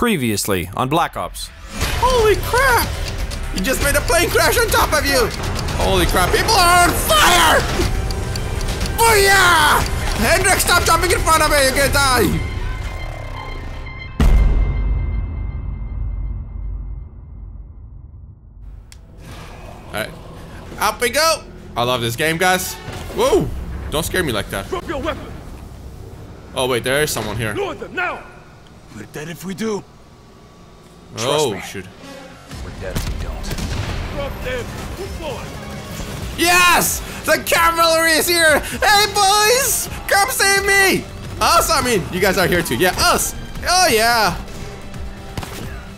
Previously on Black Ops. Holy crap! You just made a plane crash on top of you! Holy crap, people are on fire! Booyah! Hendrix, stop jumping in front of me, you're gonna die! Alright, up we go! I love this game, guys. Whoa! Don't scare me like that. Drop your weapon. Oh wait, there is someone here. Lure them now. We're dead if we do. Oh shoot. We're dead if we don't. Drop them. Yes! The cavalry is here! Hey boys! Come save me! Us, I mean, you guys are here too. Yeah, us! Oh yeah!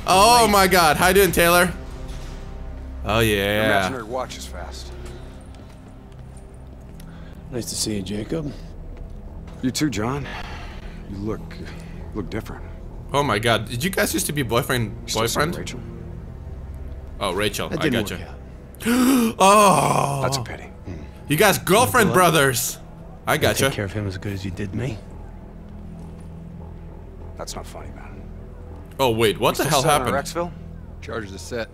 Oh my god, how you doing, Taylor? Oh yeah. Imagine her watches fast. Nice to see you, Jacob. You too, John. You look different. Oh my God! Did you guys used to be boyfriend? Rachel. Oh, Rachel. I gotcha. Oh. That's a pity. You guys, girlfriend brothers. I gotcha. Take care of him as good as you did me. That's not funny, man. Oh wait, what the hell happened? Xville? Charges are set.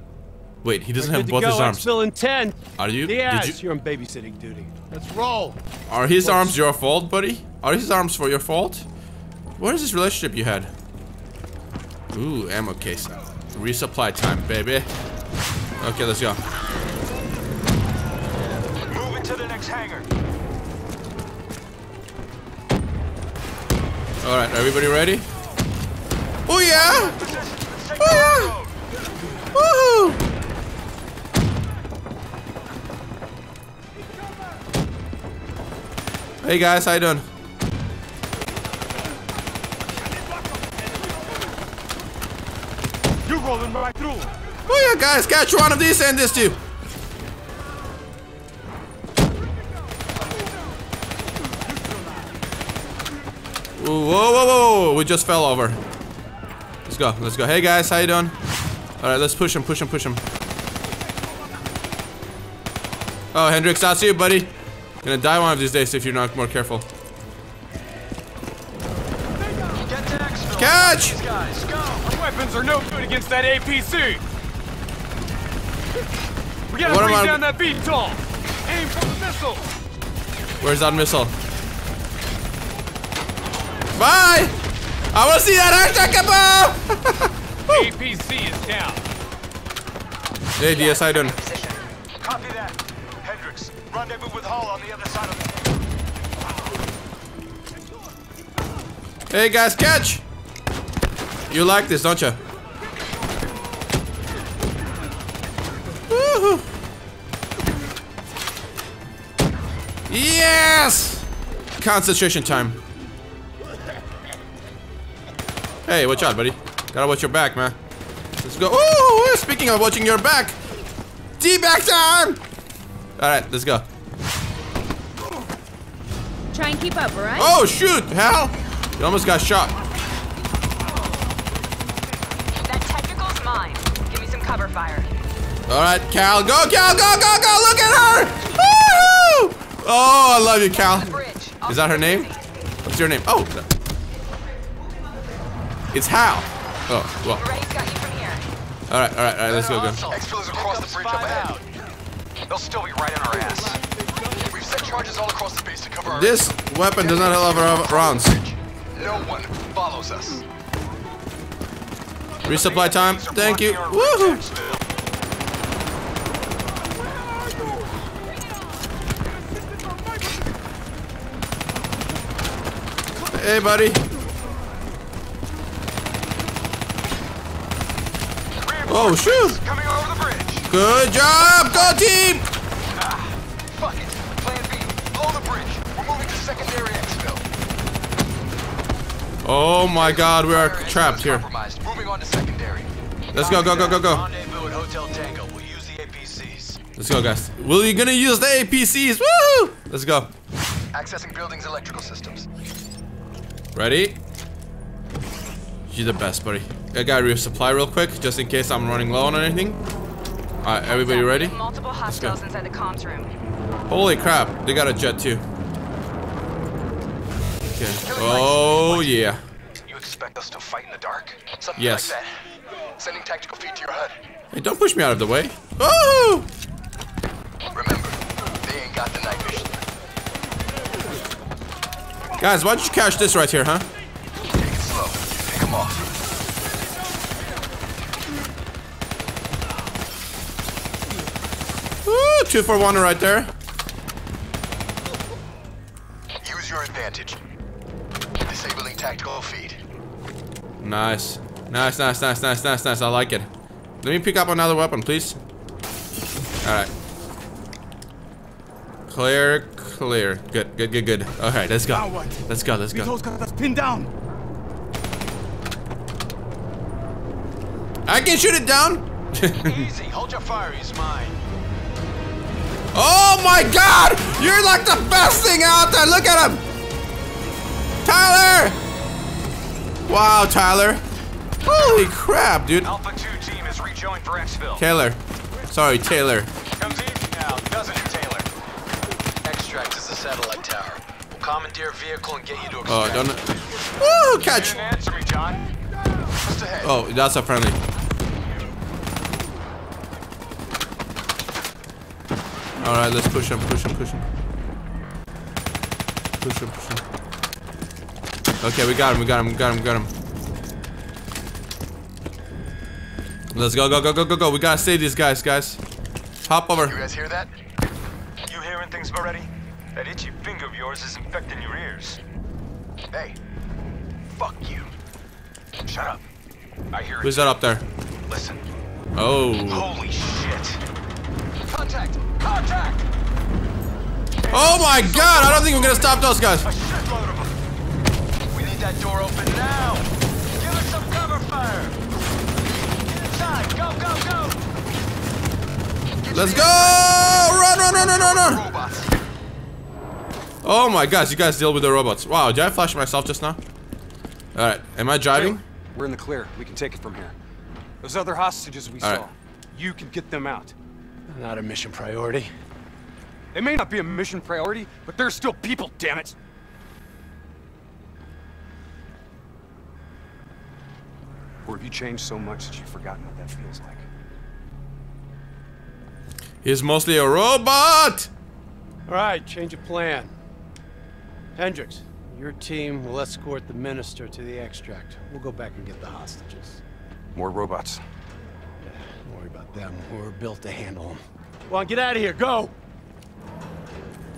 Wait, he doesn't have both his arms. Still in 10. Are you? Diaz, you're on babysitting duty. Let's roll. Are his arms your fault, buddy? Are his arms for your fault? What is this relationship you had? Ooh, ammo case. Resupply time, baby. Okay, let's go. Moving to the next hangar. All right, everybody ready? Oh yeah! Oh yeah! Woohoo! Hey guys, how you doing? You're rolling right through. Oh yeah, guys, catch one of these and this too. Whoa, whoa, whoa! We just fell over. Let's go, let's go. Hey guys, how you doing? All right, let's push him, push him, push him. Oh, Hendrix, I'll see you, buddy. Gonna die one of these days if you're not more careful. Catch! Our weapons are no good against that APC. We gotta bring down that beat tall. Aim for the missile. Where's that missile? Bye! I wanna see that hashtag above! APC is down. Hey, DS, I don't. Copy that. Hendrix, rendezvous with Hall on the other side of the... Hey guys, catch! You like this, don't you? Woohoo! Yes! Concentration time. Hey, watch out, buddy. Gotta watch your back, man. Let's go. Ooh! Speaking of watching your back, D-back time! All right, let's go. Try and keep up, all right? Oh shoot, Hal! You almost got shot. That technical's mine. Give me some cover fire. All right, Cal, go, Cal, go, go, go! Look at her! Woo! Oh, I love you, Cal. Is that her name? What's your name? Oh, it's Hal. Oh, well. All right, let's go. Xville is across the bridge up ahead. They'll still be right in our ass. We've set charges all across the base to cover our... This weapon does not allow rounds. No one follows us. Resupply time. Thank you. Woohoo! Hey, buddy. Oh, shoot! Coming over the bridge. Good job! Go team! Fuck it. Plan B. Blow the bridge. We're moving to secondary Xville. Oh my god, we are trapped here. Moving on to secondary. Let's go, go, go, go, go. Rendezvous at Hotel Tango. We'll use the APCs. Let's go, guys. We're gonna use the APCs. Woo! Let's go. Accessing buildings' electrical systems. Ready? You're the best, buddy. I gotta resupply real quick, just in case I'm running low on anything. Alright, everybody ready? Multiple hostiles inside the comms room. Holy crap, they got a jet too. Okay. Oh yeah. You expect us to fight in the dark? Something yes. like that. Sending tactical feed to your HUD. Hey, don't push me out of the way. Oh! Remember, they ain't got the night vision. Guys, why don't you cash this right here, huh? Take it slow. Pick them off. Ooh, 2 for 1 right there. Use your advantage. Disabling tactical feed. Nice. Nice, nice, nice, nice, nice, nice. I like it. Let me pick up another weapon, please. Alright. Clear, clear. Good, good, good, good. Alright, let's go. Let's go, let's go. Vito's got us pinned down. I can shoot it down. Easy, hold your fire, he's mine. Oh my god! You're like the best thing out there! Look at him! Tyler! Wow, Tyler. Holy crap, dude. Alpha 2 team is rejoined for Xville. Taylor. Sorry, Taylor. Comes in now, doesn't it, Taylor? Extract is the satellite tower. We'll commandeer a vehicle and get you to extract. Oh, don't... Woo, catch! You didn't answer me, John. Just ahead. Oh, that's a friendly. Alright, let's push him, push him, push him. Push him, push him. Okay, we got him, we got him, we got him, we got him. Let's go, go, go, go, go, go. We gotta save these guys, guys. Hop over. You guys hear that? You hearing things already? That itchy finger of yours is infecting your ears. Hey, fuck you. Shut up. I hear it. Who's that up there? Listen. Oh. Holy shit. Contact! Contact! Oh my god! I don't think we're gonna stop those guys. A shitload of them. We need that door open now. Give us some cover fire. Get inside. Go, go, go. Let's go! Run, run, run, run, run, run. Oh my gosh! You guys deal with the robots. Wow! Did I flash myself just now? All right. Am I driving? We're in the clear. We can take it from here. Those other hostages we saw. You can get them out. Not a mission priority. It may not be a mission priority, but they're still people, damn it. Or have you changed so much that you've forgotten what that feels like? He's mostly a robot! Alright, change of plan. Hendrix, your team will escort the minister to the extract. We'll go back and get the hostages. More robots. Don't worry about them. We're built to handle them. Come on, get out of here. Go!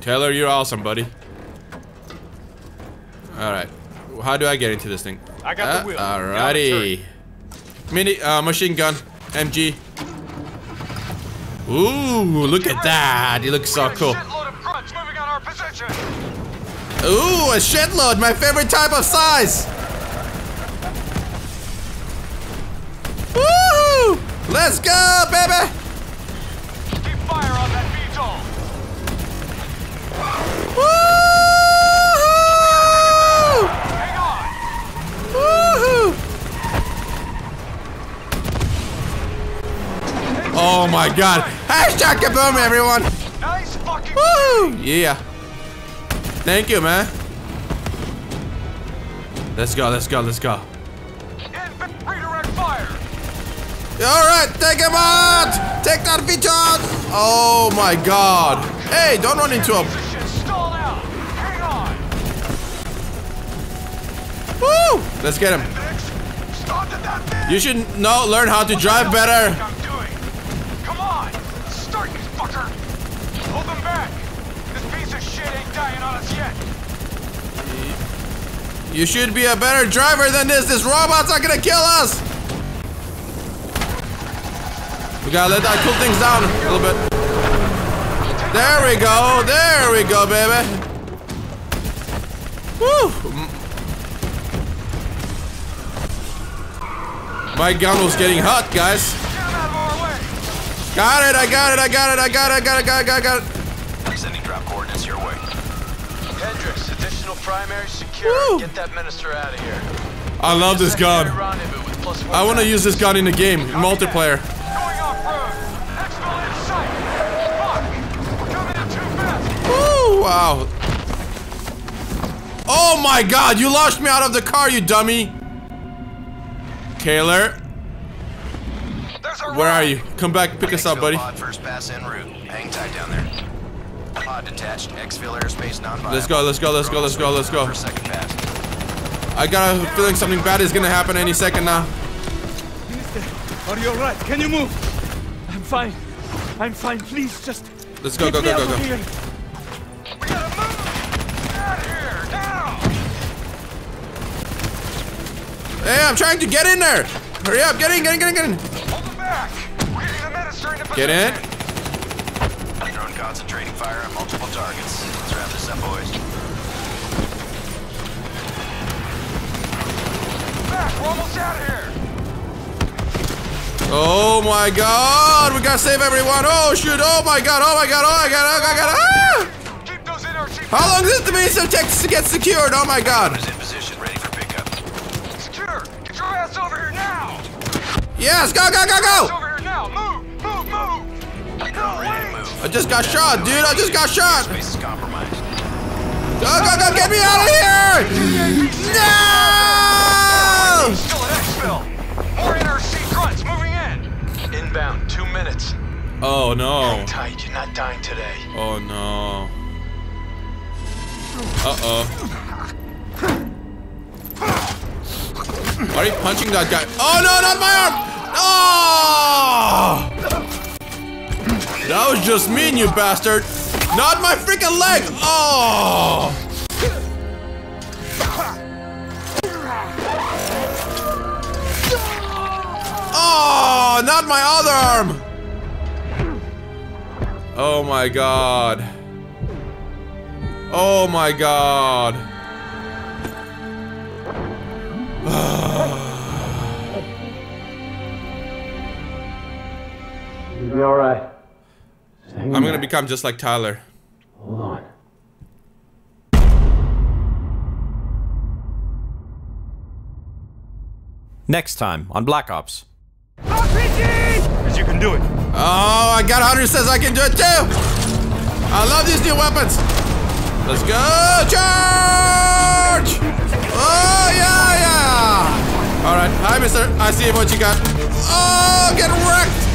Taylor, you're awesome, buddy. Alright. How do I get into this thing? I got the wheel. Alrighty. Mini, machine gun. MG. Ooh, look at that. He looks so cool. Ooh, a shitload. My favorite type of size. Let's go, baby! Keep fire on that VTOL! Woo-hoo! Hang on! Woo-hoo! Oh my god! Hashtag kaboom, everyone! Nice fucking woo! Yeah! Thank you, man! Let's go, let's go, let's go! Redirect fire! Alright, take him out! Take that bitch out! Oh my god. Hey, don't run into him. Woo! Let's get him. You should learn how to drive better. Come on! Start, you fucker! Hold him back! This piece of shit ain't dying on us yet! You should be a better driver than this! This robot's not gonna kill us! We gotta let that cool things down a little bit. There we go, baby. Woo! My gun was getting hot, guys. Got it! I got it! I got it! I got it! I got it! I got it! I got it! Sending drop coordinates your way. Hendrix, additional primary secure. Woo. Get that minister out of here. I love this gun. I want to use this gun in the game, in multiplayer. Wow. Oh my god, you launched me out of the car, you dummy. Taylor, where are you? Come back, pick us up, buddy. First pass en route. Hang tight down there. Pod detached. Xville airspace non-viable. Let's go, let's go, let's go, let's go, let's go. I got a feeling something bad is gonna happen any second now. Minister, are you alright? Can you move? I'm fine. I'm fine. Please just. Let's go, go, go, go, go. We gotta move. Get out here now. Hey, I'm trying to get in there. Hurry up! Get in! Hold them back. We're getting the Medicine to get in. Drone concentrating fire on multiple targets. Let's wrap this up, boys. Back. We're almost out of here. Oh my God! We gotta save everyone! Oh shoot! Oh my God! Oh my God! Oh my God! Oh my God! Ah! Keep those in our seat. How long does the Minister take to get secured? Oh my God! Is in position, ready for pickup. Secure! Get your ass over here now! Yes! Go! Go! Go! Go! Over here now! Move! Move! Move! No, wait. I just got shot, dude! I just got shot! Space is compromised. Go! Go! Go! Get me out of here! No! Still an Xville. More NRC grunts moving. Inbound, 2 minutes. Oh no. Hang tight, you're not dying today. Oh no. Uh-oh. Why are you punching that guy? Oh no, not my arm! Oh! That was just mean, you bastard! Not my freaking leg! Oh! Oh, not my other arm! Oh my God. Oh my God. You'll be alright. I'm gonna become just like Tyler. Hold on. Next time on Black Ops. Because you can do it. Oh, I got Hunter says I can do it too. I love these new weapons. Let's go, charge! Oh yeah, yeah. All right, hi, Mister. I see what you got. Oh, get wrecked.